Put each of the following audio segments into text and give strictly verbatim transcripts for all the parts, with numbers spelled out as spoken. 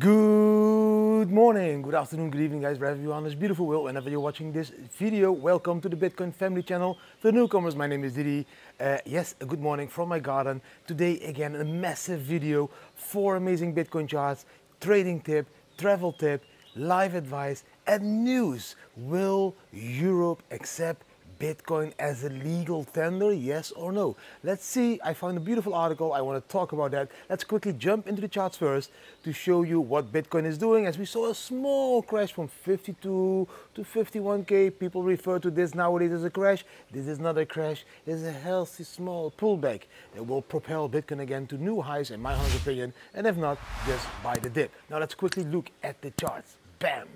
Good morning, good afternoon, good evening, guys, wherever you are on this beautiful world. Whenever you're watching this video, welcome to the Bitcoin family channel. For newcomers, my name is Didi. Uh, yes, a good morning from my garden. Today, again, a massive video, four amazing Bitcoin charts, trading tip, travel tip, live advice, and news. Will Europe accept Bitcoin as a legal tender, yes or no? Let's see. I found a beautiful article. I want to talk about that. Let's quickly jump into the charts first to show you what Bitcoin is doing. As we saw a small crash from fifty-two to fifty-one K, people refer to this nowadays as a crash. This is not a crash. This is a healthy small pullback that will propel Bitcoin again to new highs, in my humble opinion, and if not, just buy the dip. Now let's quickly look at the charts. Bam!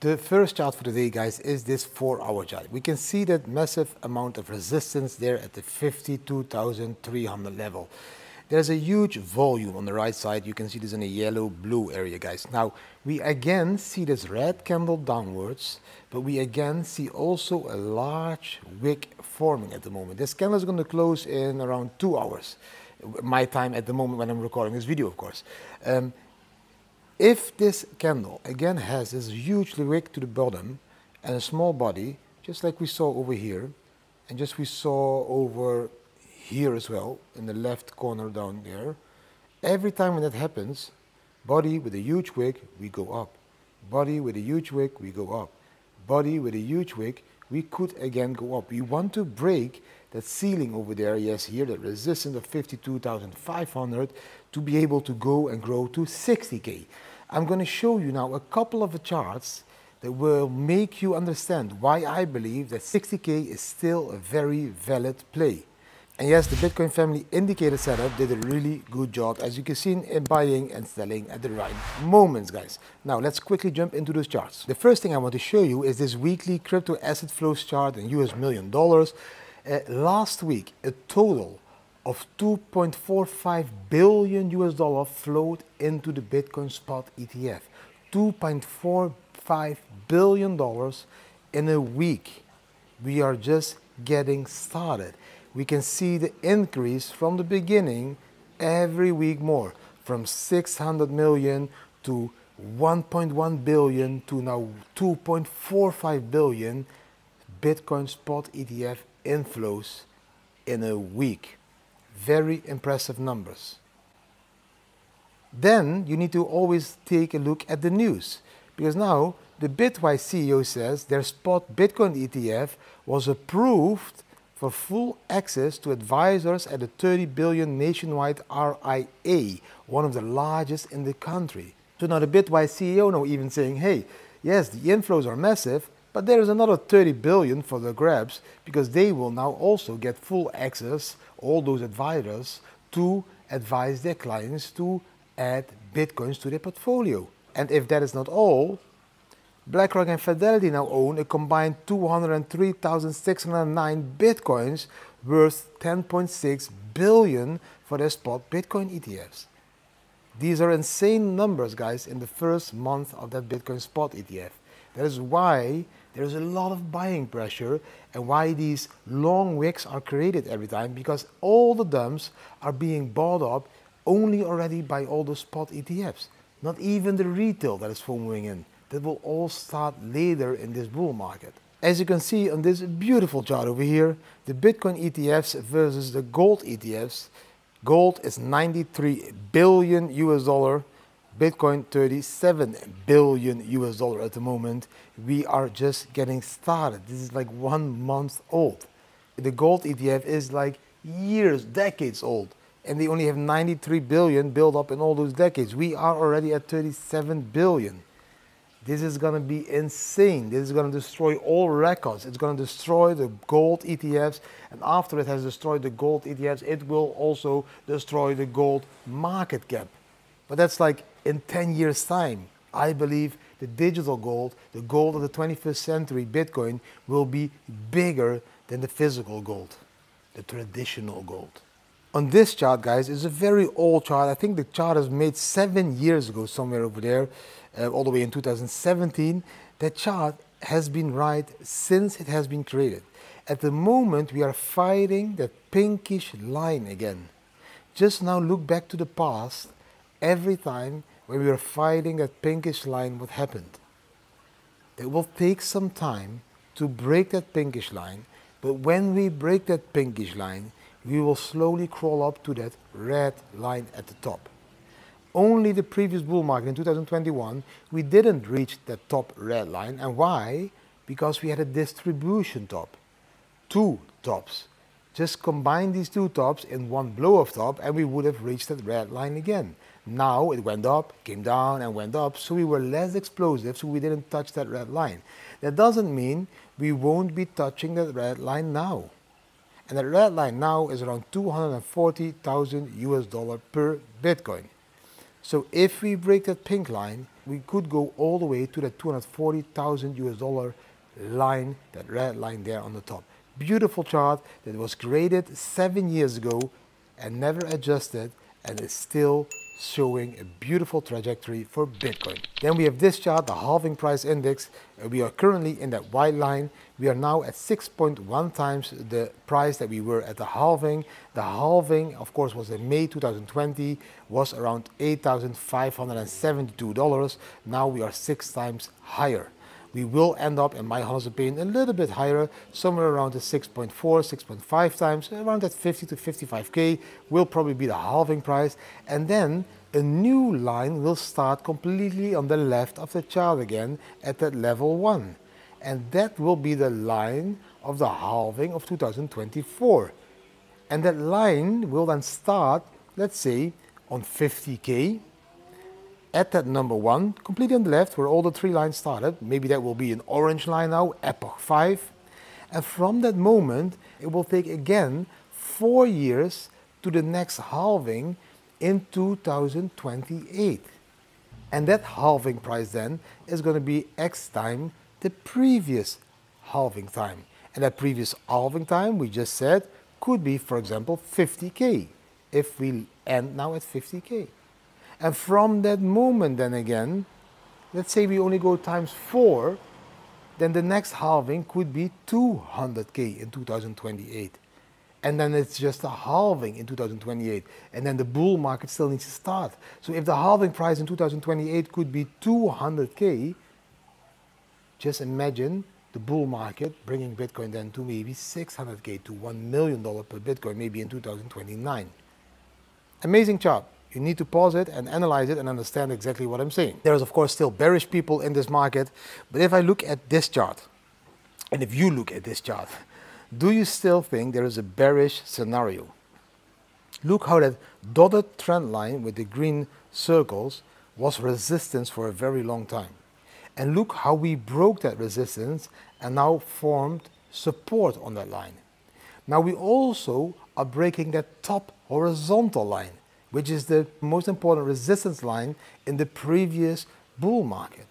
The first chart for today, guys, is this four hour chart. We can see that massive amount of resistance there at the fifty-two thousand three hundred level. There's a huge volume on the right side. You can see this in a yellow-blue area, guys. Now, we again see this red candle downwards, but we again see also a large wick forming at the moment. This candle is going to close in around two hours. My time at the moment when I'm recording this video, of course. Um, If this candle again has this huge wick to the bottom and a small body, just like we saw over here, and just we saw over here as well, in the left corner down there, every time when that happens, body with a huge wick, we go up. Body with a huge wick, we go up. Body with a huge wick, we could again go up. We want to break that ceiling over there, yes, here, that resistance of fifty-two thousand five hundred to be able to go and grow to sixty K. I'm going to show you now a couple of charts that will make you understand why I believe that sixty K is still a very valid play. And yes, the Bitcoin family indicator setup did a really good job, as you can see, in buying and selling at the right moments, guys. Now, let's quickly jump into those charts. The first thing I want to show you is this weekly crypto asset flows chart in U S million dollars. Uh, last week, a total of two point four five billion U S dollar flowed into the Bitcoin spot E T F. two point four five billion dollars in a week. We are just getting started. We can see the increase from the beginning every week more, from six hundred million to one point one billion to now two point four five billion Bitcoin spot E T F inflows in a week. Very impressive numbers. Then you need to always take a look at the news, because now the Bitwise C E O says their spot Bitcoin E T F was approved for full access to advisors at the thirty billion nationwide R I A, one of the largest in the country. So now the Bitwise C E O now even saying, hey, yes, the inflows are massive, but there is another thirty billion for the grabs, because they will now also get full access, all those advisors, to advise their clients to add Bitcoins to their portfolio. And if that is not all, BlackRock and Fidelity now own a combined two hundred three thousand six hundred nine Bitcoins worth ten point six billion for their spot Bitcoin E T Fs. These are insane numbers, guys, in the first month of that Bitcoin spot E T F. That is why there is a lot of buying pressure and why these long wicks are created every time, because all the dumps are being bought up only already by all the spot E T Fs, not even the retail that is following in. That will all start later in this bull market. As you can see on this beautiful chart over here, the Bitcoin E T Fs versus the gold E T Fs. Gold is ninety-three billion U S dollar, Bitcoin thirty-seven billion U S dollar at the moment. We are just getting started. This is like one month old. The gold E T F is like years, decades old. And they only have ninety-three billion built up in all those decades. We are already at thirty-seven billion. This is going to be insane. This is going to destroy all records. It's going to destroy the gold E T Fs. And after it has destroyed the gold E T Fs, it will also destroy the gold market cap. But that's like in ten years' time. I believe the digital gold, the gold of the twenty-first century, Bitcoin, will be bigger than the physical gold, the traditional gold. On this chart, guys, it's a very old chart. I think the chart is made seven years ago, somewhere over there, uh, all the way in two thousand seventeen. That chart has been right since it has been created. At the moment, we are fighting that pinkish line again. Just now look back to the past, every time when we were fighting that pinkish line, what happened? It will take some time to break that pinkish line, but when we break that pinkish line, we will slowly crawl up to that red line at the top. Only the previous bull market in two thousand twenty-one, we didn't reach that top red line. And why? Because we had a distribution top, two tops. Just combine these two tops in one blow of top and we would have reached that red line again. Now it went up, came down and went up, so we were less explosive, so we didn't touch that red line. That doesn't mean we won't be touching that red line now. And that red line now is around two hundred forty thousand US dollars per Bitcoin. So if we break that pink line, we could go all the way to that two hundred forty thousand US dollar line, that red line there on the top. Beautiful chart that was graded seven years ago and never adjusted and is still showing a beautiful trajectory for Bitcoin. Then we have this chart, the halving price index. We are currently in that white line. We are now at six point one times the price that we were at the halving. The halving, of course, was in May two thousand twenty, was around eight thousand five hundred seventy-two dollars. Now we are six times higher. We will end up, in my honest opinion, a little bit higher, somewhere around the six point four, six point five times, around that fifty to fifty-five K will probably be the halving price. And then a new line will start completely on the left of the chart again at that level one. And that will be the line of the halving of two thousand twenty-four. And that line will then start, let's say, on fifty K. At that number one, completely on the left, where all the three lines started. Maybe that will be an orange line now, epoch five. And from that moment, it will take again four years to the next halving in two thousand twenty-eight. And that halving price then is going to be X time the previous halving time. And that previous halving time, we just said, could be, for example, fifty K, if we end now at fifty K. And from that moment then again, let's say we only go times four, then the next halving could be two hundred K in two thousand twenty-eight. And then it's just a halving in two thousand twenty-eight. And then the bull market still needs to start. So if the halving price in two thousand twenty-eight could be two hundred K, just imagine the bull market bringing Bitcoin then to maybe six hundred K, to one million dollars per Bitcoin, maybe in two thousand twenty-nine. Amazing chart. You need to pause it and analyze it and understand exactly what I'm saying. There is, of course, still bearish people in this market. But if I look at this chart, and if you look at this chart, do you still think there is a bearish scenario? Look how that dotted trend line with the green circles was resistance for a very long time. And look how we broke that resistance and now formed support on that line. Now we also are breaking that top horizontal line, which is the most important resistance line in the previous bull market.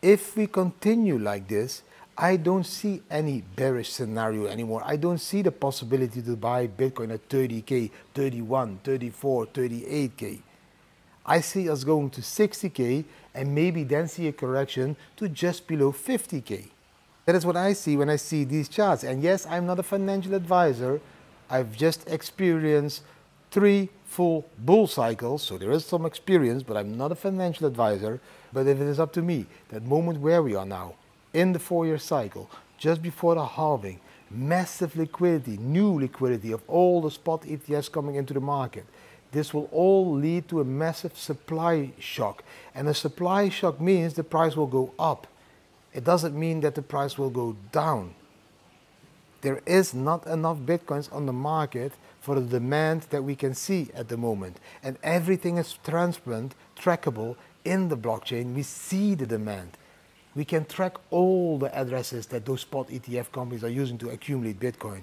If we continue like this, I don't see any bearish scenario anymore. I don't see the possibility to buy Bitcoin at thirty K, thirty-one, thirty-four, thirty-eight K. I see us going to sixty K and maybe then see a correction to just below fifty K. That is what I see when I see these charts. And yes, I'm not a financial advisor. I've just experienced three full bull cycles, so there is some experience, but I'm not a financial advisor. But if it is up to me, that moment where we are now, in the four-year cycle, just before the halving, massive liquidity, new liquidity of all the spot E T Fs coming into the market, this will all lead to a massive supply shock. And a supply shock means the price will go up. It doesn't mean that the price will go down. There is not enough Bitcoins on the market for the demand that we can see at the moment. And everything is transparent, trackable in the blockchain. We see the demand. We can track all the addresses that those spot E T F companies are using to accumulate Bitcoin.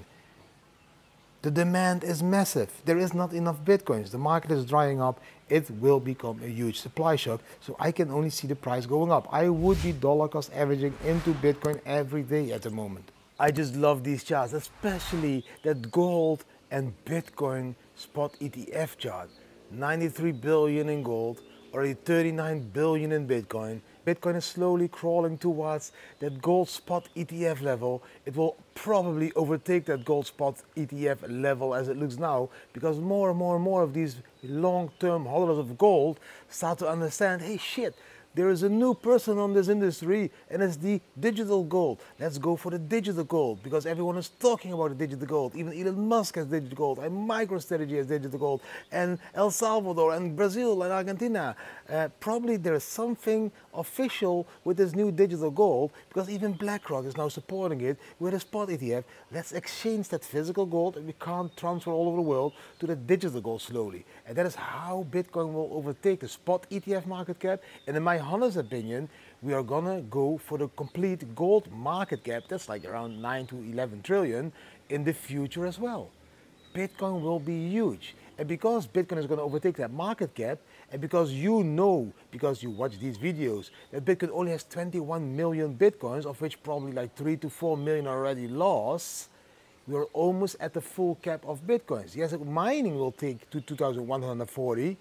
The demand is massive. There is not enough Bitcoins. The market is drying up. It will become a huge supply shock. So I can only see the price going up. I would be dollar cost averaging into Bitcoin every day at the moment. I just love these charts, especially that gold and Bitcoin spot E T F chart. ninety-three billion in gold, already thirty-nine billion in Bitcoin. Bitcoin is slowly crawling towards that gold spot E T F level. It will probably overtake that gold spot E T F level as it looks now, because more and more and more of these long-term holders of gold start to understand, hey shit, there is a new person on this industry and it's the digital gold. Let's go for the digital gold because everyone is talking about the digital gold. Even Elon Musk has digital gold and MicroStrategy has digital gold and El Salvador and Brazil and Argentina. Uh, probably there is something official with this new digital gold because even BlackRock is now supporting it with a spot E T F. Let's exchange that physical gold that we can't transfer all over the world to the digital gold slowly. And that is how Bitcoin will overtake the spot E T F market cap. And in my honest opinion, we are gonna go for the complete gold market cap, that's like around nine to eleven trillion, in the future as well. Bitcoin will be huge. And because Bitcoin is gonna overtake that market cap, and because you know, because you watch these videos, that Bitcoin only has twenty-one million Bitcoins, of which probably like three to four million already lost, we are almost at the full cap of Bitcoins. Yes, mining will take to two thousand one hundred forty,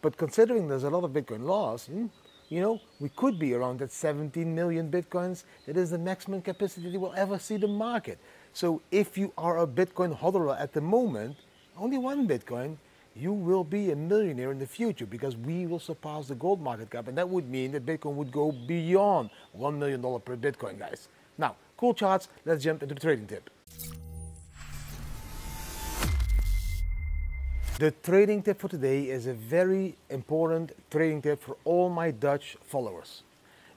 but considering there's a lot of Bitcoin loss, hmm, you know, we could be around that seventeen million Bitcoins. That is the maximum capacity that will ever see the market. So if you are a Bitcoin hodler at the moment, only one Bitcoin, you will be a millionaire in the future because we will surpass the gold market cap. And that would mean that Bitcoin would go beyond one million dollars per Bitcoin, guys. Now, cool charts. Let's jump into the trading tip. The trading tip for today is a very important trading tip for all my Dutch followers.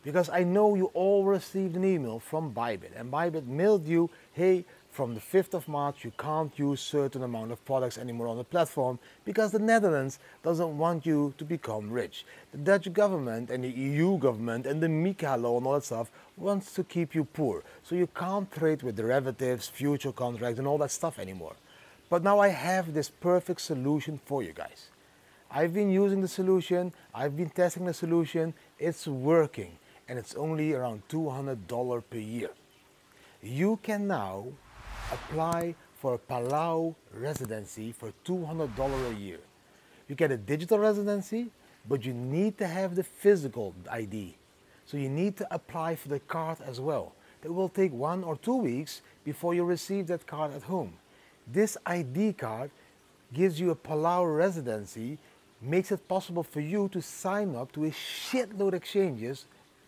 Because I know you all received an email from Bybit, and Bybit mailed you, hey, from the fifth of March you can't use certain amount of products anymore on the platform because the Netherlands doesn't want you to become rich. The Dutch government and the E U government and the MiCA law and all that stuff wants to keep you poor. So you can't trade with derivatives, future contracts and all that stuff anymore. But now I have this perfect solution for you guys. I've been using the solution, I've been testing the solution, it's working, and it's only around two hundred dollars per year. You can now apply for a Palau residency for two hundred dollars a year. You get a digital residency, but you need to have the physical I D. So you need to apply for the card as well. That will take one or two weeks before you receive that card at home. This I D card gives you a Palau residency, makes it possible for you to sign up to a shitload of exchanges,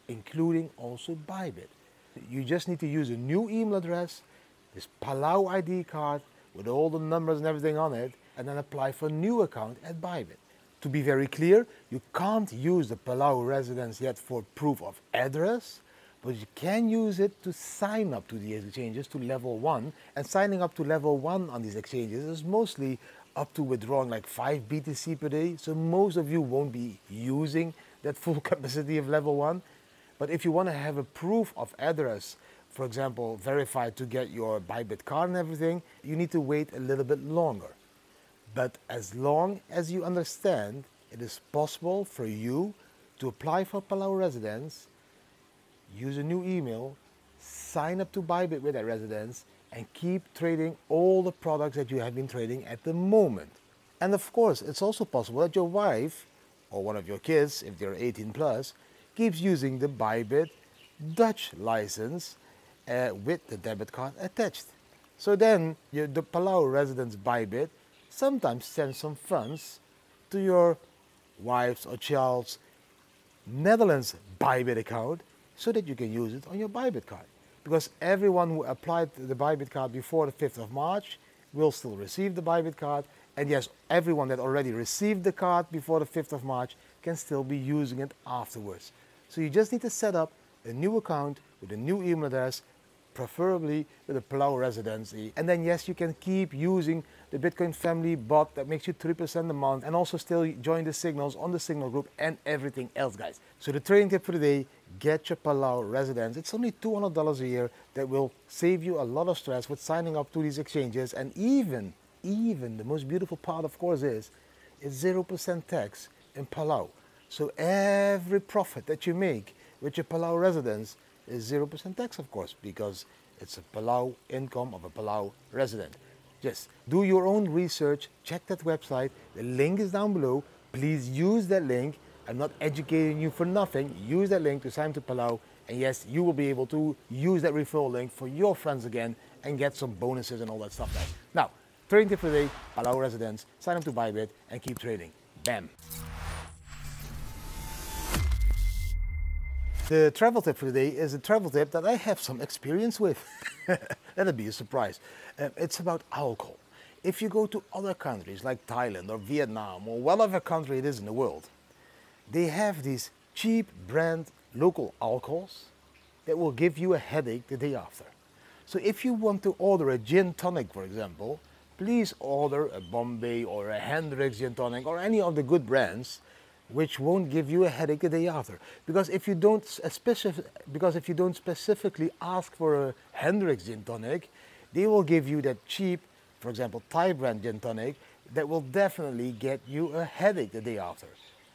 including also Bybit. You just need to use a new email address, this Palau I D card with all the numbers and everything on it, and then apply for a new account at Bybit. To be very clear, you can't use the Palau residence yet for proof of address, but you can use it to sign up to these exchanges to level one. And signing up to level one on these exchanges is mostly up to withdrawing like five B T C per day. So most of you won't be using that full capacity of level one. But if you want to have a proof of address, for example, verified to get your Bybit card and everything, you need to wait a little bit longer. But as long as you understand, it is possible for you to apply for Palau residence, use a new email, sign up to Bybit with that residence, and keep trading all the products that you have been trading at the moment. And of course, it's also possible that your wife, or one of your kids, if they're eighteen plus, keeps using the Bybit Dutch license uh, with the debit card attached. So then, you, the Palau residence Bybit sometimes sends some funds to your wife's or child's Netherlands Bybit account, so that you can use it on your Bybit card. Because everyone who applied the Bybit card before the fifth of March will still receive the Bybit card. And yes, everyone that already received the card before the fifth of March can still be using it afterwards. So you just need to set up a new account with a new email address, preferably with a Palau residency. And then yes, you can keep using the Bitcoin family bot that makes you three percent a month and also still join the signals on the signal group and everything else, guys. So the trading tip for today, get your Palau residence. It's only two hundred dollars a year that will save you a lot of stress with signing up to these exchanges. And even, even the most beautiful part, of course, is it's zero percent tax in Palau. So every profit that you make with your Palau residence is zero percent tax, of course, because it's a Palau income of a Palau resident. Yes, do your own research, check that website. The link is down below. Please use that link. I'm not educating you for nothing. Use that link to sign up to Palau, and yes, you will be able to use that referral link for your friends again and get some bonuses and all that stuff now. Now, trading tip for the day, Palau residents, sign up to Bybit and keep trading. Bam! The travel tip for today is a travel tip that I have some experience with. That'll be a surprise. Um, it's about alcohol. If you go to other countries like Thailand or Vietnam or whatever country it is in the world, they have these cheap brand local alcohols that will give you a headache the day after. So if you want to order a gin tonic, for example, please order a Bombay or a Hendrix gin tonic or any of the good brands which won't give you a headache the day after. Because if you don't, specific, because if you don't specifically ask for a Hendrix gin tonic, they will give you that cheap, for example, Thai brand gin tonic that will definitely get you a headache the day after.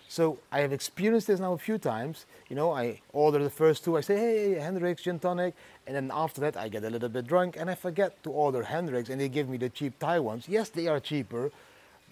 So I have experienced this now a few times. You know, I order the first two, I say, hey, Hendrix gin tonic, and then after that I get a little bit drunk and I forget to order Hendrix and they give me the cheap Thai ones. Yes, they are cheaper.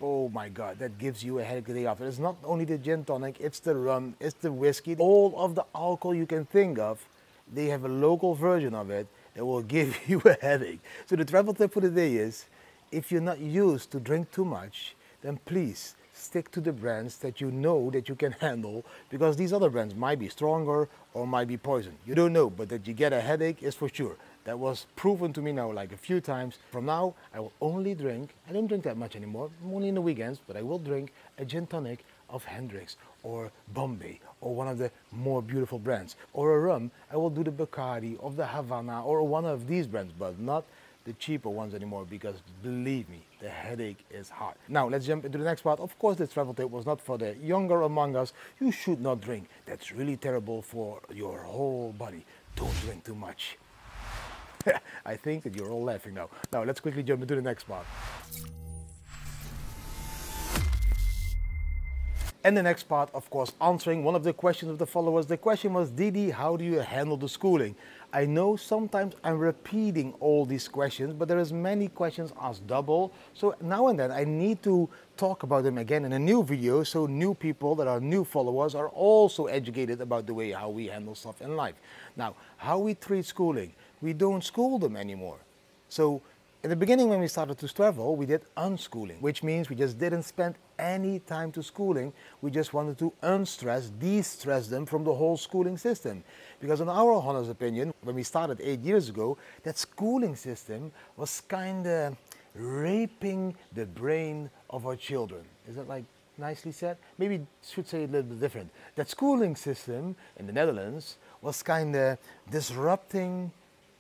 Oh my God, that gives you a headache the day after. It's not only the gin tonic, it's the rum, it's the whiskey. All of the alcohol you can think of, they have a local version of it that will give you a headache. So the travel tip for the day is, if you're not used to drink too much, then please stick to the brands that you know that you can handle, because these other brands might be stronger or might be poison. You don't know, but that you get a headache is for sure. That was proven to me now like a few times. From now, I will only drink, I don't drink that much anymore, only in the weekends, but I will drink a gin tonic of Hendrix or Bombay or one of the more beautiful brands. Or a rum, I will do the Bacardi or the Havana or one of these brands, but not the cheaper ones anymore, because believe me, the headache is hard. Now, let's jump into the next part. Of course, this travel tip was not for the younger among us. You should not drink. That's really terrible for your whole body. Don't drink too much. I think that you're all laughing now. Now let's quickly jump into the next part. And the next part, of course, answering one of the questions of the followers. The question was, Didi, how do you handle the schooling? I know sometimes I'm repeating all these questions, but there is many questions asked double. So now and then I need to talk about them again in a new video, so new people that are new followers are also educated about the way how we handle stuff in life. Now, how we treat schooling. We don't school them anymore. So in the beginning, when we started to travel, we did unschooling, which means we just didn't spend any time to schooling. We just wanted to unstress, de-stress them from the whole schooling system. Because in our honest opinion, when we started eight years ago, that schooling system was kind of raping the brain of our children. Is that like nicely said? Maybe I should say it a little bit different. That schooling system in the Netherlands was kind of disrupting,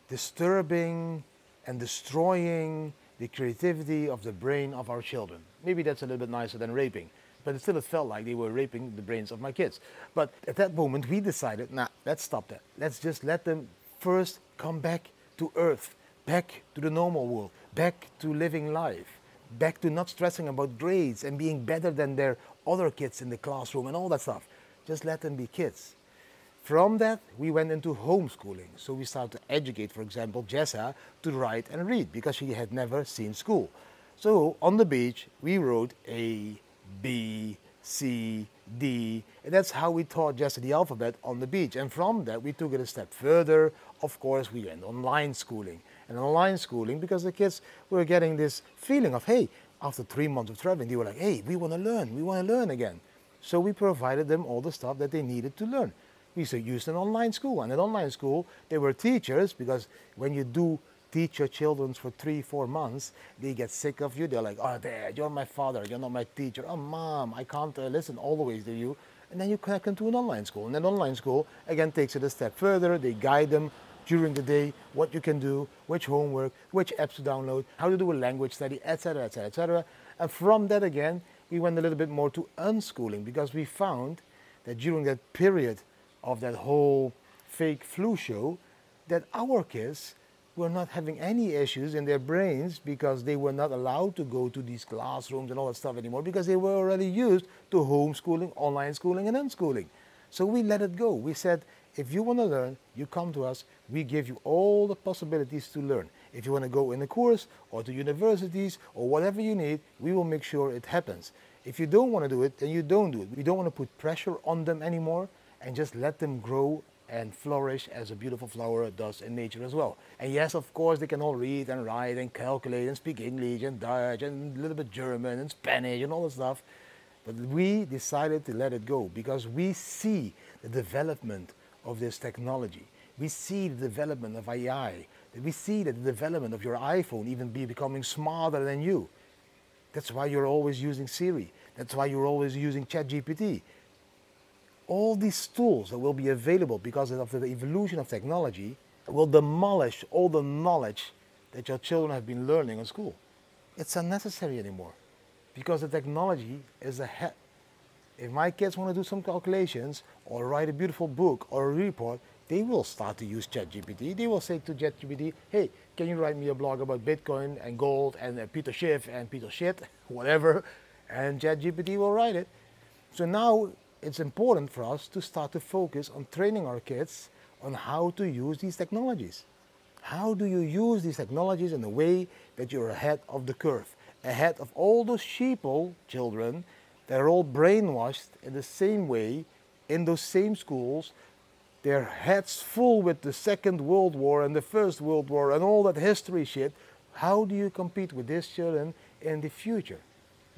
disturbing and destroying the creativity of the brain of our children. Maybe that's a little bit nicer than raping, but it still it felt like they were raping the brains of my kids. But at that moment we decided, nah, let's stop that. Let's just let them first come back to earth, back to the normal world, back to living life, back to not stressing about grades and being better than their other kids in the classroom and all that stuff. Just let them be kids. From that, we went into homeschooling. So we started to educate, for example, Jessa to write and read because she had never seen school. So on the beach, we wrote A, B, C, D, and that's how we taught Jessa the alphabet on the beach. And from that, we took it a step further. Of course, we went online schooling. And online schooling, because the kids were getting this feeling of, hey, after three months of traveling, they were like, hey, we want to learn, we want to learn again. So we provided them all the stuff that they needed to learn. We used an online school, and in online school there were teachers, because when you do teach your children for three, four months, they get sick of you. They're like, oh, Dad, you're my father, you're not my teacher. Oh, Mom, I can't uh, listen always to you. And then you connect them to an online school, and then online school again takes it a step further. They guide them during the day, what you can do, which homework, which apps to download, how to do a language study, et cetera, et cetera, et cetera. And from that again, we went a little bit more to unschooling, because we found that during that period of that whole fake flu show, that our kids were not having any issues in their brains because they were not allowed to go to these classrooms and all that stuff anymore, because they were already used to homeschooling, online schooling and unschooling. So we let it go. We said, if you want to learn, you come to us. We give you all the possibilities to learn. If you want to go in the course or to universities or whatever you need, we will make sure it happens. If you don't want to do it, then you don't do it. We don't want to put pressure on them anymore and just let them grow and flourish as a beautiful flower does in nature as well. And yes, of course, they can all read and write and calculate and speak English and Dutch and a little bit German and Spanish and all that stuff. But we decided to let it go because we see the development of this technology. We see the development of A I. We see the development of your iPhone even be becoming smarter than you. That's why you're always using Siri. That's why you're always using ChatGPT. All these tools that will be available because of the evolution of technology will demolish all the knowledge that your children have been learning in school. It's unnecessary anymore because the technology is ahead. If my kids want to do some calculations or write a beautiful book or a report, they will start to use ChatGPT. They will say to ChatGPT, hey, can you write me a blog about Bitcoin and gold and uh, Peter Schiff and Peter Shit, whatever, and ChatGPT will write it. So now it's important for us to start to focus on training our kids on how to use these technologies. How do you use these technologies in a way that you're ahead of the curve, ahead of all those sheeple children that are all brainwashed in the same way, in those same schools, their heads full with the Second World War and the First World War and all that history shit. How do you compete with these children in the future?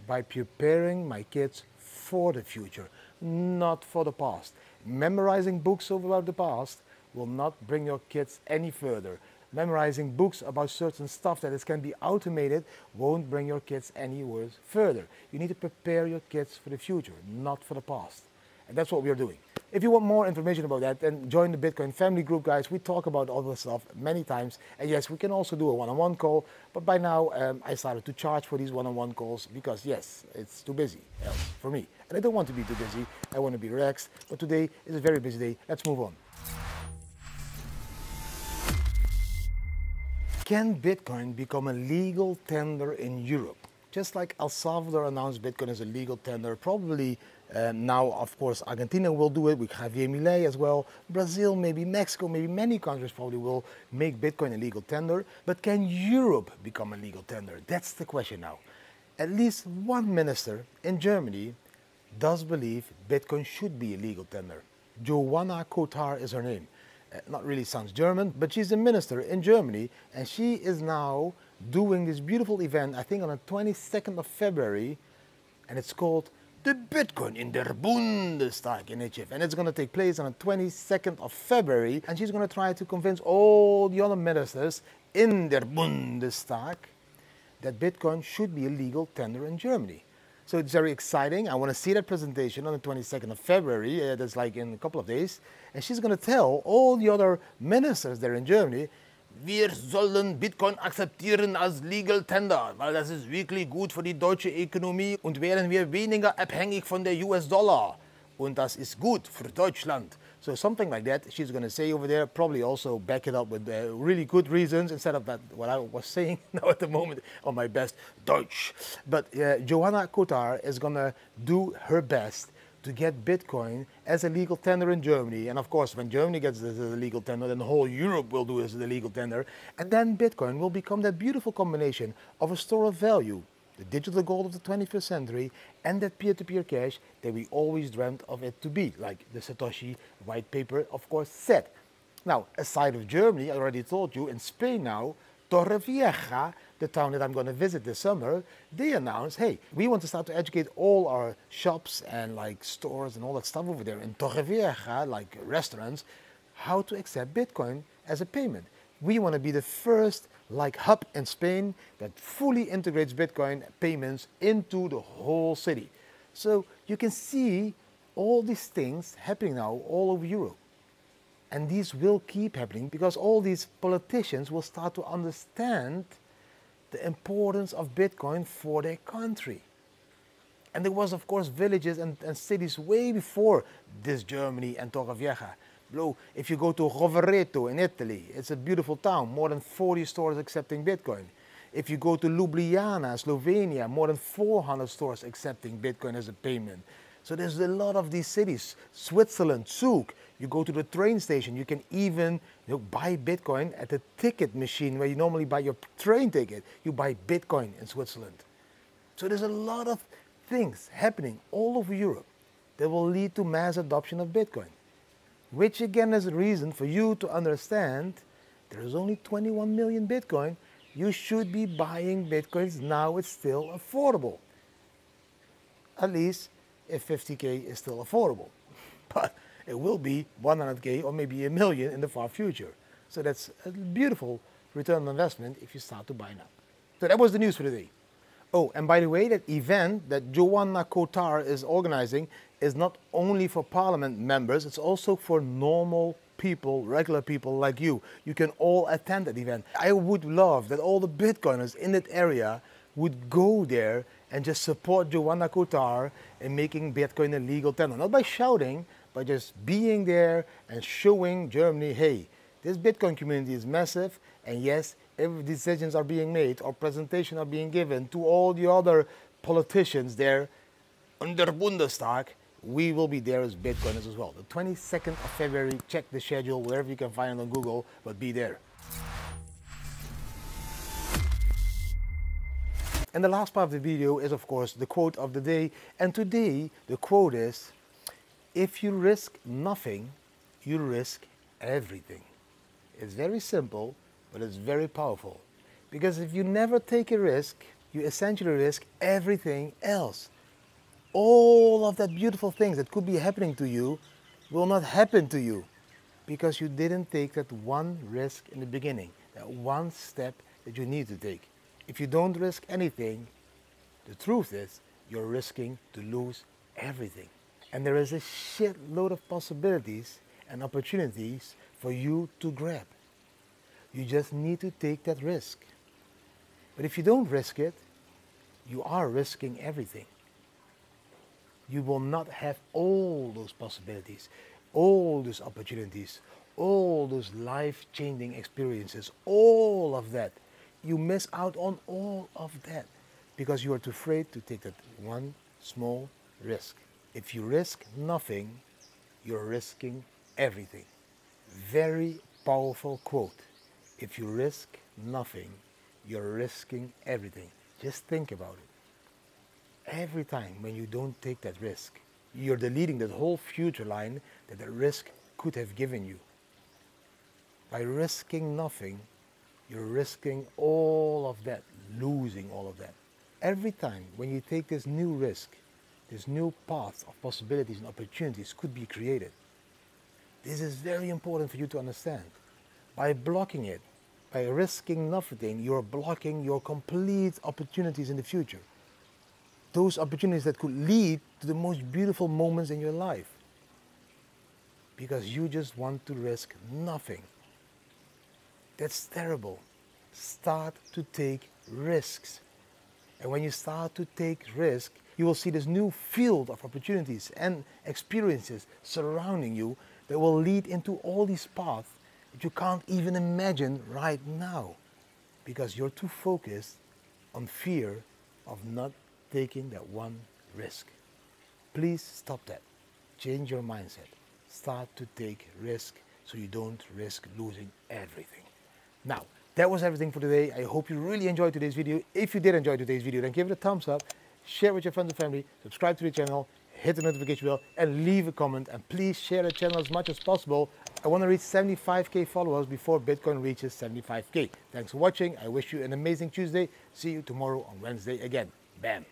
By preparing my kids for the future, not for the past. Memorizing books about the past will not bring your kids any further. Memorizing books about certain stuff that is, can be automated won't bring your kids any worse further. You need to prepare your kids for the future, not for the past. And that's what we are doing. If you want more information about that, then join the Bitcoin family group, guys. We talk about all this stuff many times. And yes, we can also do a one-on-one call. But by now, um, I started to charge for these one-on-one calls because, yes, it's too busy else for me. And I don't want to be too busy. I want to be relaxed. But today is a very busy day. Let's move on. Can Bitcoin become a legal tender in Europe? Just like El Salvador announced Bitcoin as a legal tender, probably uh, now, of course, Argentina will do it with Javier Milei as well. Brazil, maybe Mexico, maybe many countries probably will make Bitcoin a legal tender. But can Europe become a legal tender? That's the question now. At least one minister in Germany does believe Bitcoin should be a legal tender. Joana Cotar is her name. Uh, not really sounds German, but she's a minister in Germany, and she is now doing this beautiful event, I think on the twenty-second of February, and it's called the Bitcoin in der Bundestag initiative, and it's going to take place on the twenty-second of February, and she's going to try to convince all the other ministers in der Bundestag that Bitcoin should be a legal tender in Germany. So it's very exciting. I want to see that presentation on the twenty-second of February, uh, that's like in a couple of days, and she's going to tell all the other ministers there in Germany, wir sollen Bitcoin akzeptieren als legal tender, weil das ist wirklich gut für die deutsche Ökonomie und wären wir weniger abhängig von der U S Dollar. Und das ist gut für Deutschland. So something like that she's going to say over there, probably also back it up with uh, really good reasons instead of that what I was saying now at the moment on my best Deutsch. But uh, Joana Cotar is going to do her best to get Bitcoin as a legal tender in Germany. And of course, when Germany gets this as a legal tender, then the whole Europe will do as the legal tender. And then Bitcoin will become that beautiful combination of a store of value, the digital gold of the twenty-first century, and that peer-to-peer cash that we always dreamt of it to be, like the Satoshi white paper, of course, said. Now, aside of Germany, I already told you, in Spain now, Torrevieja, the town that I'm going to visit this summer, they announced, hey, we want to start to educate all our shops and like stores and all that stuff over there in Torrevieja, like restaurants, how to accept Bitcoin as a payment. We want to be the first like hub in Spain that fully integrates Bitcoin payments into the whole city. So you can see all these things happening now all over Europe. And these will keep happening because all these politicians will start to understand the importance of Bitcoin for their country. And there was, of course, villages and, and cities way before this Germany and Torrevieja. If you go to Rovereto in Italy, it's a beautiful town, more than forty stores accepting Bitcoin. If you go to Ljubljana, Slovenia, more than four hundred stores accepting Bitcoin as a payment. So there's a lot of these cities, Switzerland, Zug. You go to the train station, you can even you know, buy Bitcoin at the ticket machine where you normally buy your train ticket. You buy Bitcoin in Switzerland. So there's a lot of things happening all over Europe that will lead to mass adoption of Bitcoin, which again is a reason for you to understand there is only twenty-one million Bitcoin. You should be buying Bitcoins now. It's still affordable. At least if fifty K is still affordable. But it will be one hundred K or maybe a million in the far future. So that's a beautiful return on investment if you start to buy now. So that was the news for today. Oh, and by the way, that event that Joana Cotar is organizing is not only for parliament members, it's also for normal people, regular people like you. You can all attend that event. I would love that all the Bitcoiners in that area would go there and just support Joana Cotar in making Bitcoin a legal tender. Not by shouting, but just being there and showing Germany, hey, this Bitcoin community is massive, and yes, every decisions are being made or presentations are being given to all the other politicians there in the Bundestag. We will be there as Bitcoiners as well. The twenty-second of February, check the schedule wherever you can find it on Google, but be there. And the last part of the video is, of course, the quote of the day. And today, the quote is, if you risk nothing, you risk everything. It's very simple, but it's very powerful. Because if you never take a risk, you essentially risk everything else. All of that beautiful things that could be happening to you will not happen to you because you didn't take that one risk in the beginning, that one step that you need to take. If you don't risk anything, the truth is you're risking to lose everything. And there is a shitload of possibilities and opportunities for you to grab. You just need to take that risk. But if you don't risk it, you are risking everything. You will not have all those possibilities, all those opportunities, all those life-changing experiences, all of that. You miss out on all of that because you are too afraid to take that one small risk. If you risk nothing, you're risking everything. Very powerful quote. If you risk nothing, you're risking everything. Just think about it. Every time when you don't take that risk, you're deleting that whole future line that the risk could have given you. By risking nothing, you're risking all of that, losing all of that. Every time when you take this new risk, this new path of possibilities and opportunities could be created. This is very important for you to understand. By blocking it, by risking nothing, you're blocking your complete opportunities in the future. Those opportunities that could lead to the most beautiful moments in your life. Because you just want to risk nothing. That's terrible. Start to take risks. And when you start to take risks, you will see this new field of opportunities and experiences surrounding you that will lead into all these paths that you can't even imagine right now. Because you're too focused on fear of not taking that one risk. Please stop that. Change your mindset. Start to take risk so you don't risk losing everything. Now, that was everything for today. I hope you really enjoyed today's video. If you did enjoy today's video, then give it a thumbs up, share with your friends and family, subscribe to the channel, hit the notification bell, and leave a comment. And please share the channel as much as possible. I want to reach seventy-five K followers before Bitcoin reaches seventy-five K. Thanks for watching. I wish you an amazing Tuesday. See you tomorrow on Wednesday again. Bam.